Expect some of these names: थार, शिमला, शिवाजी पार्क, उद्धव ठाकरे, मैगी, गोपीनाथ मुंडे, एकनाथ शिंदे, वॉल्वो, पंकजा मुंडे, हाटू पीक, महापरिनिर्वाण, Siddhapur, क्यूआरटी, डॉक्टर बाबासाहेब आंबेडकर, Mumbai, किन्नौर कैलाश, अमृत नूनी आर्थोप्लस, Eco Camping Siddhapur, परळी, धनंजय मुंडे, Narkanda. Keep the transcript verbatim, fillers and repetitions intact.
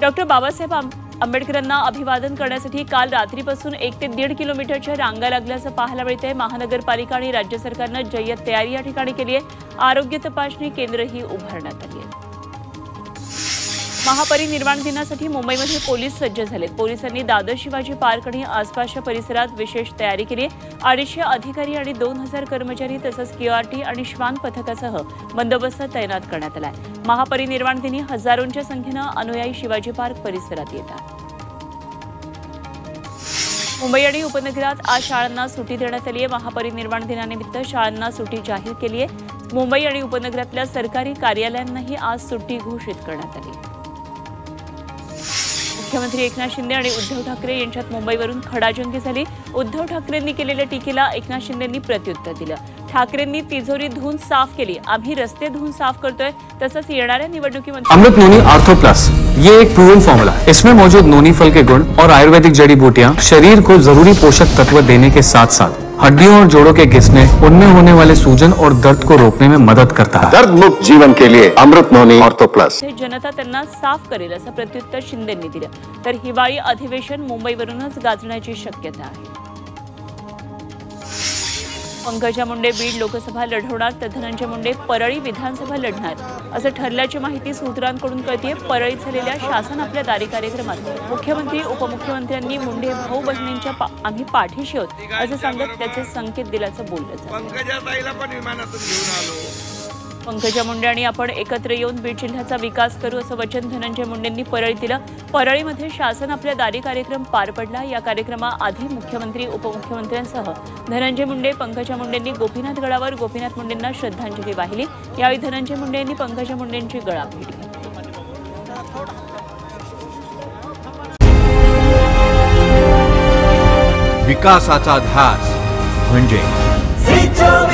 Doctor Babasaheb आंबेडकरांना अभिवादन करण्यासाठी काल रात्रीपासून एक ते दीड किलोमीटरच्या रांगा लागल्याचं पाहायला मिळतंय। महानगरपालिका आणि राज्य सरकारनं जय्यत तयारी या ठिकाणी केली आहे। आरोग्य तपासणी केंद्रही उभारण्यात आली आहेत। महापरिनिर्वाण दिनासाठी मुंबईमध्ये पोलीस सज्ज झालेत। पोलिसांनी दादर शिवाजी पार्क आणि आसपासच्या परिसरात विशेष तयारी केली आहे। अडीचशे अधिकारी आणि दोन हजार कर्मचारी तसंच क्यूआरटी आणि श्वान पथकासह बंदोबस्त तैनात करण्यात आला आहे। महापरिनिर्वाण दिनी हजारोंच्या संख्येनं अनुयायी शिवाजी पार्क परिसरात येतात। मुंबई आणि उपनगरात आज शाळांना सुटी देण्यात आली आहे। महापरिनिर्वाण दिनानिमित्त शाळांना सुटी जाहीर केली आहे। मुंबई आणि उपनगरातल्या सरकारी कार्यालयांनाही आज सुट्टी घोषित करण्यात आली आहे। मुख्यमंत्री एकनाथ शिंदे आणि उद्धव ठाकरे यांच्यात मुंबईवरून खडाजंगी झाली। उद्धव ठाकरेंनी केलेल्या टीकेला एकनाथ शिंदेंनी प्रत्युत्तर दिलं। ठाकरेंनी तिजोरी धुवून साफ केली। आम्ही रस्ते धुवून साफ करतोय। तसंच येणाऱ्या निवडणुकीमध्ये अमृत नूनी आर्थोप्लस ये एक प्रूवन फॉर्मूला है। इसमें मौजूद नूनी फल के गुण और आयुर्वेदिक जड़ी बूटियाँ शरीर को जरूरी पोषक तत्व देने के साथ साथ हड्डियों और जोड़ों के घिसने, उनमें होने वाले सूजन और दर्द को रोकने में मदद करता है। दर्द मुक्त जीवन के लिए अमृत नूनी आर्थोप्लस। जनता त्यांना साफ करेल असं प्रत्युत्तर शिंदेंनी दिलं। तर हिवाळी अधिवेशन मुंबईवरूनच गाजण्याची शक्यता आहे। पंकजा मुंडे बीड लोकसभा लढवणार तर धनंजय मुंडे परळी विधानसभा लढणार असं ठरल्याची माहिती सूत्रांकडून कळतेय। परळीत झालेल्या शासन आपल्या दारी कार्यक्रमात मुख्यमंत्री उपमुख्यमंत्र्यांनी मुंडे भाऊ बहिणींच्या आम्ही पाठीशी आहोत असं सांगत त्याचे संकेत दिल्याचं बोललं जातं। पंकजा मुंडे आणि आपण एकत्र येऊन बीड जिल्ह्याचा विकास करू असं वचन धनंजय मुंडेंनी परळीत दिलं। परळीमध्ये शासन आपल्या दारी कार्यक्रम पार पडला। या कार्यक्रमाआधी मुख्यमंत्री उपमुख्यमंत्र्यांसह धनंजय मुंडे पंकजा मुंडेंनी गोपीनाथ गडावर गोपीनाथ मुंडेंना श्रद्धांजली वाहिली। यावेळी धनंजय मुंडे यांनी पंकजा मुंडेंची गळाभेट घेतली। विकासाचा ध्यास म्हणजे